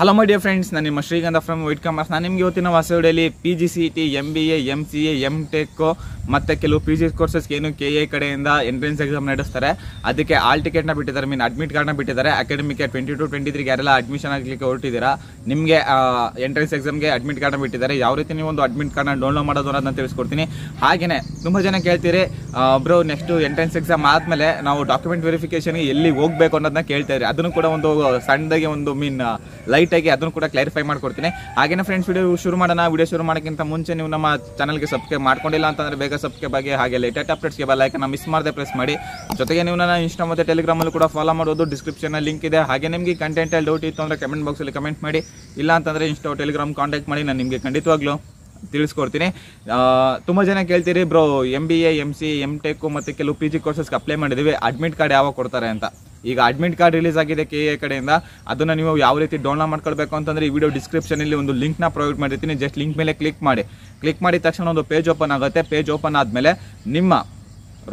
Hello my dear friends, ನಾನು ನಿಮ್ಮ ಶ್ರೀಗಂಧ ಫ್ರಮ್ ವೈಡ್ ಕಾಮರ್ಸ್. ನಾನು ನಿಮಗೆ ಇವತ್ತಿನ ಹೊಸ ವಿಡಿಯೋದಲ್ಲಿ P G C E T, M B A, M C A, M tech ಮತ್ತು ಕೆಲವು ಪಿ ಜಿ ಕೋರ್ಸಸ್ಗೆ ಏನು ಕೆ ಎ ಕಡೆಯಿಂದ ಎಂಟ್ರೆನ್ಸ್ ಎಕ್ಸಾಮ್ ನಡೆಸ್ತಾರೆ. ಅದಕ್ಕೆ ಆಲ್ ಟಿಕೆಟ್ನ ಬಿಟ್ಟಿದ್ದಾರೆ, ಮೀನ್ ಅಡ್ಮಿಟ್ ಕಾರ್ಡ್ನ ಬಿಟ್ಟಿದ್ದಾರೆ. ಅಕಾಡೆಮಿಕ್ 22-23 ಯಾರೆಲ್ಲ ಅಡ್ಮಿಷನ್ ಆಗಲಿಕ್ಕೆ ಹೊರಟಿದ್ದೀರಾ, ನಿಮಗೆ ಎಂಟ್ರೆನ್ಸ್ ಎಕ್ಸಾಮ್ಗೆ ಅಡ್ಮಿಟ್ ಕಾರ್ಡ್ನ ಬಿಟ್ಟಿದ್ದಾರೆ. ಯಾವ ರೀತಿ ನೀವು ಒಂದು ಅಡ್ಮಿಟ್ ಕಾರ್ಡ್ನ ಡೌನ್ಲೋಡ್ ಮಾಡೋದು ಅನ್ನೋದನ್ನ ತಿಳಿಸ್ಕೊಡ್ತೀನಿ. ಹಾಗೆಯೇ ತುಂಬ ಜನ ಕೇಳ್ತೀರಿ, ಬ್ರೋ ನೆಕ್ಸ್ಟು ಎಂಟ್ರೆನ್ಸ್ ಎಕ್ಸಾಮ್ ಆದಮೇಲೆ ನಾವು ಡಾಕ್ಯುಮೆಂಟ್ ವೆರಿಫಿಕೇಷನ್ಗೆ ಎಲ್ಲಿ ಹೋಗಬೇಕು ಅನ್ನೋದನ್ನ ಕೇಳ್ತಾಯಿರಿ. ಅದನ್ನು ಕೂಡ ಒಂದು ಸಣ್ಣದಾಗಿ ಒಂದು ಮೀನ್ ಲೈಟ್ ಆಗಿ ಅದನ್ನು ಕೂಡ ಕ್ಲಾರಿಫೈ ಮಾಡ್ಕೊಡ್ತೀನಿ. ಹಾಗೇನೇ ಫ್ರೆಂಡ್ಸ್, ವಿಡಿಯೋ ಶುರು ಮಾಡೋಣ. ವಿಡಿಯೋ ಶುರು ಮಾಡೋಕ್ಕಿಂತ ಮುಂಚೆ ನೀವು ನಮ್ಮ ಚಾನಲ್ಗೆ ಸಬ್ಸ್ಕ್ರೈಬ್ ಮಾಡ್ಕೊಂಡಿಲ್ಲ ಅಂತಂದರೆ ಬೇಗ ಸಬ್ಸ್ಕ್ರೈಬ್ ಆಗಿ, ಹಾಗೆ ಲೇಟೆಸ್ಟ್ ಅಪ್ಡೇಟ್ಸ್ಗೆ ಬೆಲ್ ಐಕಾನ್ ಮಿಸ್ ಮಾಡದೆ ಪ್ರೆಸ್ ಮಾಡಿ. ಜೊತೆಗೆ ನೀವು ನನ್ನ ಇನ್ಸ್ಟಾ ಮತ್ತು ಟೆಲಿಗ್ರಾಮಲ್ಲಿ ಕೂಡ ಫಾಲೋ ಮಾಡೋದು, ಡಿಸ್ಕ್ರಿಪ್ಷನಲ್ಲಿ ಲಿಂಕ್ ಇದೆ. ಹಾಗೆ ನಿಮಗೆ ಕಂಟೆಂಟಲ್ಲಿ ಡೌಟ್ ಇತ್ತು ಅಂದರೆ ಕಮೆಂಟ್ ಬಾಕ್ಸಲ್ಲಿ ಕಮೆಂಟ್ ಮಾಡಿ, ಇಲ್ಲ ಅಂತಂದರೆ ಇನ್ಸ್ಟಾ ಟೆಲಿಗ್ರಾಮ್ ಕಾಂಟ್ಯಾಕ್ಟ್ ಮಾಡಿ, ನಾನು ನಿಮಗೆ ಖಂಡಿತವಾಗ್ಲೂ ತಿಳಿಸ್ಕೊಡ್ತೀನಿ. ತುಂಬ ಜನ ಕೇಳ್ತೀರಿ, bro M B A, M C, M tech ಮತ್ತು ಕೆಲವು ಪಿ ಜಿ ಕೋರ್ಸಸ್ಗೆ ಅಪ್ಲೈ ಮಾಡಿದ್ದೀವಿ, ಅಡ್ಮಿಟ್ ಕಾರ್ಡ್ ಯಾವಾಗ ಕೊಡ್ತಾರೆ ಅಂತ. ಈಗ ಅಡ್ಮಿಟ್ ಕಾರ್ಡ್ ರಿಲೀಸ್ ಆಗಿದೆ ಕೆ ಎ ಕಡೆಯಿಂದ. ಅದನ್ನು ನೀವು ಯಾವ ರೀತಿ ಡೌನ್ಲೋಡ್ ಮಾಡ್ಕೊಳ್ಬೇಕು ಅಂತಂದರೆ ಈ ವಿಡಿಯೋ ಡಿಸ್ಕ್ರಿಪ್ಷನಲ್ಲಿ ಒಂದು ಲಿಂಕ್ನ ಪ್ರೊವೈಡ್ ಮಾಡಿರ್ತೀನಿ. ಜಸ್ಟ್ ಲಿಂಕ್ ಮೇಲೆ ಕ್ಲಿಕ್ ಮಾಡಿ. ಕ್ಲಿಕ್ ಮಾಡಿದ ತಕ್ಷಣ ಒಂದು ಪೇಜ್ ಓಪನ್ ಆಗುತ್ತೆ. ಪೇಜ್ ಓಪನ್ ಆದಮೇಲೆ ನಿಮ್ಮ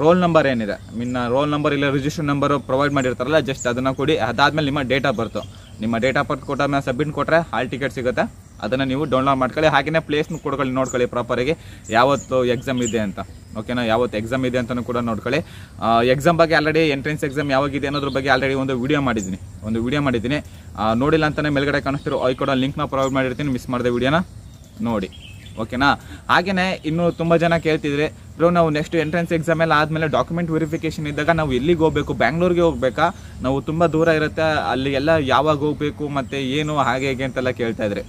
ರೋಲ್ ನಂಬರ್ ಏನಿದೆ, ನಿನ್ನ ರೋಲ್ ನಂಬರ್ ಇಲ್ಲ ರಿಜಿಸ್ಟರ್ ನಂಬರು ಪ್ರೊವೈಡ್ ಮಾಡಿರ್ತಾರಲ್ಲ, ಜಸ್ಟ್ ಅದನ್ನು ಕೊಡಿ. ಅದಾದಮೇಲೆ ನಿಮ್ಮ ಡೇಟ್ ಆಫ್ ಬರ್ತು, ನಿಮ್ಮ ಡೇಟ್ ಆಫ್ ಬರ್ತ್ ಕೊಟ್ಟಾದ್ಮೇಲೆ ಸಬ್ಮಿಟ್ ಕೊಟ್ಟರೆ ಹಾಲ್ ಟಿಕೆಟ್ ಸಿಗುತ್ತೆ. ಅದನ್ನು ನೀವು ಡೌನ್ಲೋಡ್ ಮಾಡ್ಕೊಳ್ಳಿ. ಹಾಗೆಯೇ ಪ್ಲೇಸ್ನು ಕೊಡ್ಕೊಳ್ಳಿ, ನೋಡ್ಕೊಳ್ಳಿ ಪ್ರಾಪರಾಗಿ ಯಾವತ್ತು ಎಕ್ಸಾಮ್ ಇದೆ ಅಂತ. ಓಕೆನಾ, ಯಾವತ್ತು ಎಕ್ಸಾಮ್ ಇದೆ ಅಂತಲೂ ಕೂಡ ನೋಡ್ಕೊಳ್ಳಿ. ಎಕ್ಸಾಮ್ ಬಗ್ಗೆ ಆಲ್ರೆಡಿ, ಎಂಟ್ರೆನ್ಸ್ ಎಕ್ಸಾಮ್ ಯಾವಾಗಿದೆ ಅನ್ನೋದ್ರ ಬಗ್ಗೆ ಆಲ್ರೆಡಿ ಒಂದು ವಿಡಿಯೋ ಮಾಡಿದ್ದೀನಿ. ನೋಡಿಲ್ಲ ಅಂತಲೇ ಮೇಲ್ಗಡೆ ಕಾಣಿಸ್ತಿರೋ ಐ ಕೂಡ ಲಿಂಕ್ನ ಪ್ರೊವೈಡ್ ಮಾಡಿರ್ತೀನಿ, ಮಿಸ್ ಮಾಡಿದೆ ವಿಡಿಯೋನ ನೋಡಿ. ಓಕೆನಾ. ಹಾಗೆಯೇ ಇನ್ನೂ ತುಂಬ ಜನ ಕೇಳ್ತಿದ್ರೆ, ಬ್ರೋ ನಾವು ನೆಕ್ಸ್ಟ್ ಎಂಟ್ರೆನ್ಸ್ ಎಕ್ಸಾಮ್ ಎಲ್ಲ ಆದಮೇಲೆ ಡಾಕ್ಯುಮೆಂಟ್ ವೆರಿಫಿಕೇಷನ್ ಇದ್ದಾಗ ನಾವು ಎಲ್ಲಿಗೆ ಹೋಗಬೇಕು, ಬ್ಯಾಂಗ್ಳೂರಿಗೆ ಹೋಗಬೇಕಾ, ನಾವು ತುಂಬ ದೂರ ಇರುತ್ತೆ, ಅಲ್ಲಿ ಎಲ್ಲ ಯಾವಾಗ ಹೋಗಬೇಕು ಮತ್ತು ಏನು ಹಾಗೆ ಹೇಗೆ ಅಂತೆಲ್ಲ ಕೇಳ್ತಾಯಿದ್ರೆ.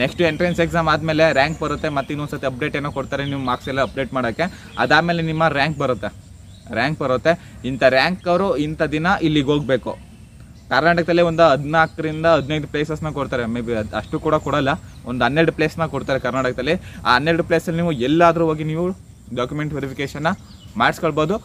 ನೆಕ್ಸ್ಟ್ ಎಂಟ್ರೆನ್ಸ್ ಎಕ್ಸಾಮ್ ಆದಮೇಲೆ ರ್ಯಾಂಕ್ ಬರುತ್ತೆ, ಮತ್ತು ಇನ್ನೊಂದು ಸರ್ತಿ ಅಪ್ಡೇಟ್ ಏನೋ ಕೊಡ್ತಾರೆ ನಿಮ್ಮ ಮಾರ್ಕ್ಸ್ ಎಲ್ಲ ಅಪ್ಡೇಟ್ ಮಾಡೋಕ್ಕೆ. ಅದಾದಮೇಲೆ ನಿಮ್ಮ ರ್ಯಾಂಕ್ ಬರುತ್ತೆ. ಇಂಥ ರ್ಯಾಂಕ್ ಅವರು ಇಂಥ ದಿನ ಇಲ್ಲಿಗೆ ಹೋಗಬೇಕು. ಕರ್ನಾಟಕದಲ್ಲೇ ಒಂದು 14-15 ಪ್ಲೇಸಸ್ನ ಕೊಡ್ತಾರೆ, ಮೇ ಬಿ ಅಷ್ಟು ಕೂಡ ಕೊಡಲ್ಲ, ಒಂದು 12 ಪ್ಲೇಸ್ನ ಕೊಡ್ತಾರೆ ಕರ್ನಾಟಕದಲ್ಲಿ. ಆ 12 ಪ್ಲೇಸಲ್ಲಿ ನೀವು ಎಲ್ಲಾದರೂ ಹೋಗಿ ನೀವು ಡಾಕ್ಯುಮೆಂಟ್ ವೆರಿಫಿಕೇಷನ್ನ ಮಾಡಿಸ್ಕೊಳ್ಬೋದು.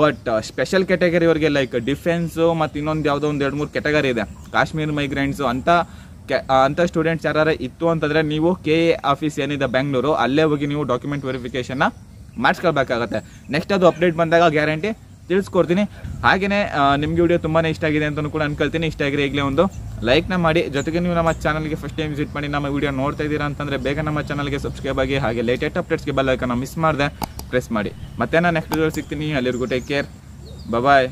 ಬಟ್ ಸ್ಪೆಷಲ್ ಕ್ಯಾಟಗರಿ ಅವರಿಗೆ, ಲೈಕ್ ಡಿಫೆನ್ಸು ಮತ್ತು ಇನ್ನೊಂದು ಯಾವುದೋ ಒಂದು 2-3 ಕ್ಯಾಟಗರಿ ಇದೆ, ಕಾಶ್ಮೀರ್ ಮೈಗ್ರೆಂಟ್ಸು ಅಂತ ಸ್ಟೂಡೆಂಟ್ಸ್ ಯಾರು ಇತ್ತು ಅಂತಂದರೆ ನೀವು ಕೆ ಎ ಆಫೀಸ್ ಏನಿದೆ ಬೆಂಗಳೂರು, ಅಲ್ಲೇ ಹೋಗಿ ನೀವು ಡಾಕ್ಯುಮೆಂಟ್ ವೆರಿಫಿಕೇಷನ್ನ ಮಾಡಿಸ್ಕೊಳ್ಬೇಕಾಗತ್ತೆ. ನೆಕ್ಸ್ಟ್ ಅದು ಅಪ್ಡೇಟ್ ಬಂದಾಗ ಗ್ಯಾರಂಟಿ ತಿಳಿಸ್ಕೊಡ್ತೀನಿ. ಹಾಗೆಯೇ ನಿಮಗೆ ವಿಡಿಯೋ ತುಂಬಾ ಇಷ್ಟ ಆಗಿದೆ ಅಂತಲೂ ಕೂಡ ಅನ್ಕೊಳ್ತೀನಿ. ಇಷ್ಟ ಆಗಿದೆ ಈಗಲೇ ಒಂದು ಲೈಕ್ನ ಮಾಡಿ. ಜೊತೆಗೆ ನೀವು ನಮ್ಮ ಚಾನಲ್ಗೆ ಫಸ್ಟ್ ಟೈಮ್ ವಿಸಿಟ್ ಮಾಡಿ ನಮ್ಮ ವಿಡಿಯೋ ನೋಡ್ತಾ ಇದ್ದೀರಾ ಅಂತಂದರೆ ಬೇಗ ನಮ್ಮ ಚಾನಲ್ಗೆ ಸಬ್ಸ್ಕ್ರೈಬ್ ಆಗಿ, ಹಾಗೆ ಲೇಟೆಸ್ಟ್ ಅಪ್ಡೇಟ್ಸ್ಗೆ ಬೆಲ್ ಐಕಾನ್ ಮಿಸ್ ಮಾಡಿದೆ ಪ್ರೆಸ್ ಮಾಡಿ. ಮತ್ತೆ ನಾನು ನೆಕ್ಸ್ಟ್ ವಿಡಿಯೋ ಸಿಗ್ತೀನಿ. ಅಲ್ಲಿವರೆಗೂ ಟೇಕ್ ಕೇರ್, ಬಾಯ್.